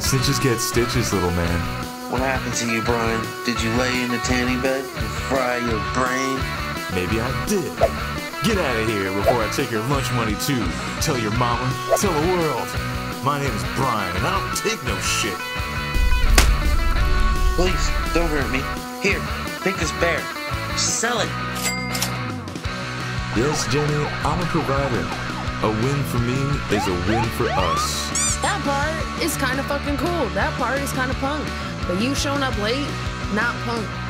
Stitches get stitches, little man. What happened to you, Brian? Did you lay in the tanning bed and fry your brain? Maybe I did. Get out of here before I take your lunch money too. Tell your mama, tell the world. My name is Brian and I don't take no shit. Please, don't hurt me. Here, take this bear. Sell it. Yes, Jenny, I'm a provider. A win for me is a win for us. That part is kind of fucking cool. That part is kind of punk. But you showing up late, not punk.